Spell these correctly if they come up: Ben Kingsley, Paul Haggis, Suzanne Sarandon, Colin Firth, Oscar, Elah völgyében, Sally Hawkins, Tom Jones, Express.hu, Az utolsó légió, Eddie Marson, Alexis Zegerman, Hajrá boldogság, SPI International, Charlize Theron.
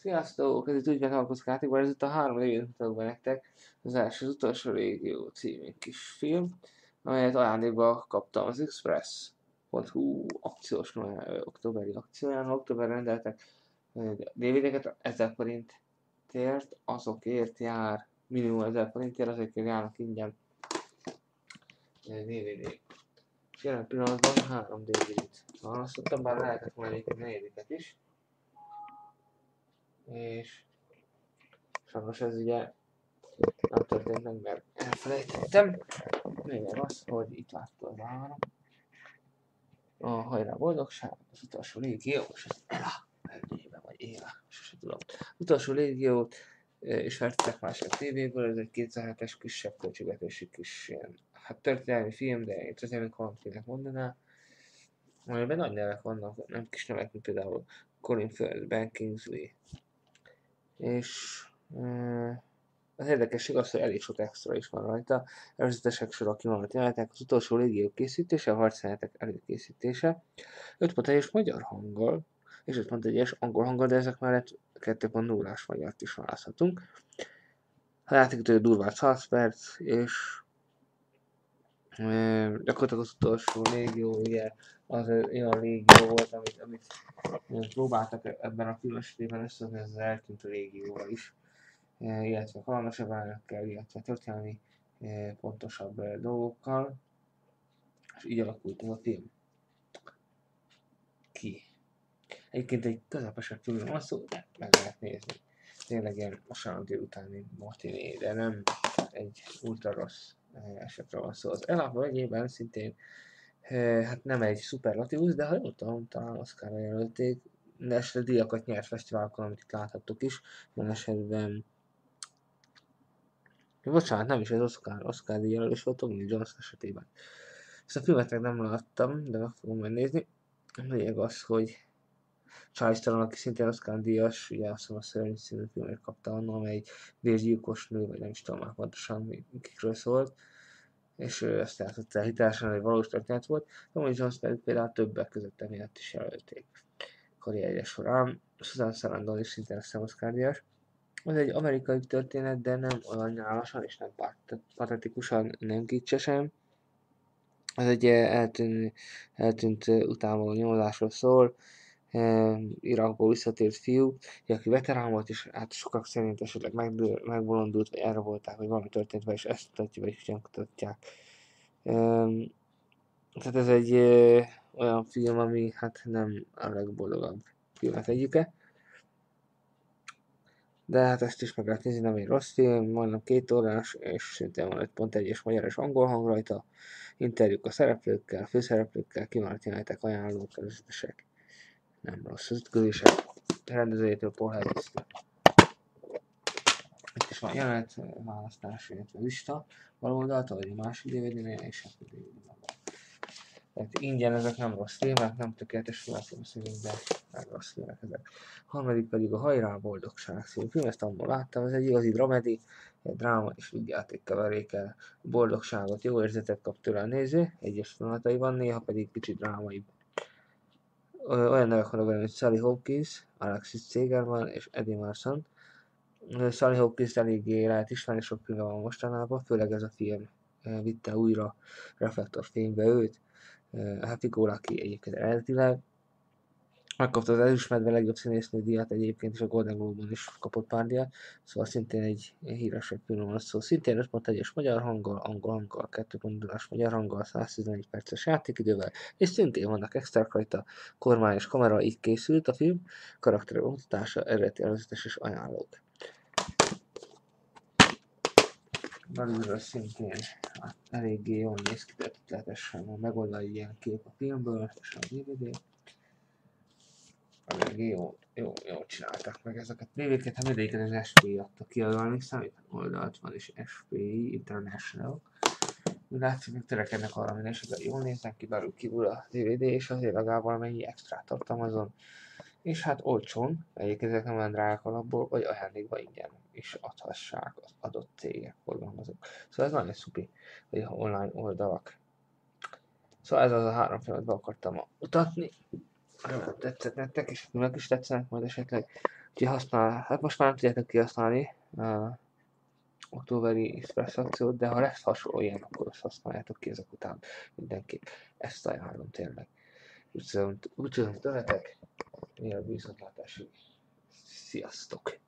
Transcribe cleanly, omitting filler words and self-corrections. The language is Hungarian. Sziasztok! Ez itt úgy meghalkozkátok, bár ez itt a három lévét mutatok be nektek. Az első Az utolsó légió című kis film, amelyet ajándékba kaptam az Express.hu akciós októberi akcióján. Októberben rendeltek DVD-ket, 1000 forintért, azokért jár, minimum 1000 forintért, azokért járnak ingyen DVD-k. És jelen pillanatban 3 DVD-t választottam, bár lehetett volna egyébként 4-et is. És sajnos ez ugye nem történt meg, mert elfelejtettem. Lényeg az, hogy itt látható az áron. A Hajrá boldogság, az utolsó légió, és az Elah völgyében, vagy Éla, sose tudom. Az utolsó légiót és vettek másik tévéből, ez egy 2007-es kisebb költségvetésű kis ilyen, hát történelmi film, de én történelmi kalandfilmnek mondaná. Amiben nagy nevek vannak, nem kis nevek, mint például Colin Firth, Ben Kingsley. És az érdekesség az, hogy elég sok extra is van rajta. Előzetesek sora kimondott jelenetek, az utolsó légió készítése, a harcjelenetek előkészítése. 5.1-es magyar hanggal, és 5.1-es angol hanggal, de ezek mellett 2.0-as magyart is választhatunk. A játékidő durván 100 perc, és gyakorlatilag az utolsó légió, ugye az olyan légió volt, amit próbáltak ebben a filmesítésben összehozni az eltűntő légióval is, illetve kalandosabb elemekkel, illetve történelmi pontosabb dolgokkal, és így alakult ez a film ki. Egyébként egy közepesebb filmről van szó, de meg lehet nézni. Tényleg ilyen vasárnap délután, mint matiné, de nem egy ultra rossz esetre van szó. Az Elah völgyében szintén, hát nem egy szuperlatívusz, de ha jól tudom, talán Oscarra jelölték, de esetleg díjakat nyert fesztiválokon, amit itt láthattok is, mert esetben... Bocsánat, nem is, ez Oscar díjjelölés volt, Tom Jones esetében. Ezt a filmet meg nem láttam, de meg fogom megnézni. Lényeg az, hogy Charlize Theron, aki szintén Oscar díjas, ugye azt mondom, a Szörny színű filmért kapta annak, amely egy vérgyilkos nő, vagy nem is tudom már pontosan kikről szólt, és ő ezt eltudta hitelesen, hogy valós történet volt. Tom Jones pedig például többek között emiatt is jelölték karrierje során. Suzanne Sarandon is szintén a Oscar díjas. Az egy amerikai történet, de nem olyan nyálasan és nem patetikusan, nem kicsesen. Ez egy eltűnt utánvaló nyomozásról szól. Irakból visszatért fiú, aki veterán volt, és hát sokak szerint esetleg megbolondult, vagy elrabolták, vagy valami történt vele, és ezt kutatja, vagy ugyan kutatják. Tehát ez egy olyan film, ami hát nem a legboldogabb filmet egyike. De hát ezt is meg lehet nézni, nem egy rossz film, majdnem 2 órás, és szintén van 5.1-es magyar és angol hang rajta, interjúk a szereplőkkel, főszereplőkkel, kivált jelenetek, ajánlók, előzetesek. Nem rossz az ütközések, rendezőjétől Paul Haggis. Itt is van jelenet, választás, illetve lista, baloldalt, vagy a másik DVD-nél, és hát a DVD-ben. Tehát ingyen ezek nem rossz filmek, nem tökéletes filmek szerint, de nem rossz filmek ezek. A harmadik pedig a Hajrá boldogság című film, ezt abból láttam, ez egy igazi dramedi, egy dráma és vígjáték keverékel, boldogságot, jó érzetet kap tőle a néző, egyes vonataiban, néha pedig kicsit drámaibb. Olyan nevek vannak benne, mint Sally Hawkins, Alexis Zegerman és Eddie Marson. Sally Hawkins eléggé lehet ismerni, sok filmben van mostanában, főleg ez a film vitte újra reflektorfénybe őt. Hát Igor, aki egyébként eredetileg megkapta az ezüstmedve legjobb színésznő díjat egyébként, és a Golden Globe-on is kapott pár díjat, szóval szintén egy híresebb film van szó. Szintén 5.1-es magyar hanggal, angol hanggal, 2.0-as magyar hanggal, 111 perces játékidővel, és szintén vannak extrák rajta, kormány és kamera, így készült a film, karakterek bemutatása, eredeti előzetes és ajánlók. Belülről szintén hát eléggé jól néz ki, de lehetesen megoldani ilyen kép a filmből és a DVD-t. Eléggé jól csinálták meg ezeket a DVD-ket, hát mindegyiket az SPI adta ki, amíg számít oldalt van, és SPI International. Úgy látszik, hogy törekednek arra minőségben, jól néznek ki, belül kívül a DVD, és azért legalább valamennyi extrát tartalmazon. És hát olcsón, egyik ezek nem olyan drágák alapból, vagy ajándékba ingyen is adhassák az adott cégek, forgalmazók. Szóval ez nagyon szupi, hogy online oldalak. Szóval ez az a 3 filmet be akartam mutatni. Tetszett nektek, és önök is tetszenek majd esetleg. kihasznál, hát most már nem tudjátok kihasználni októberi Express akciót, de ha lesz hasonló ilyen, akkor azt használjátok ki ezek után mindenképp. Ezt ajánlom tényleg. Úgy tudom, hogy tőletek, milyen a bűzhatlátásig. Sziasztok!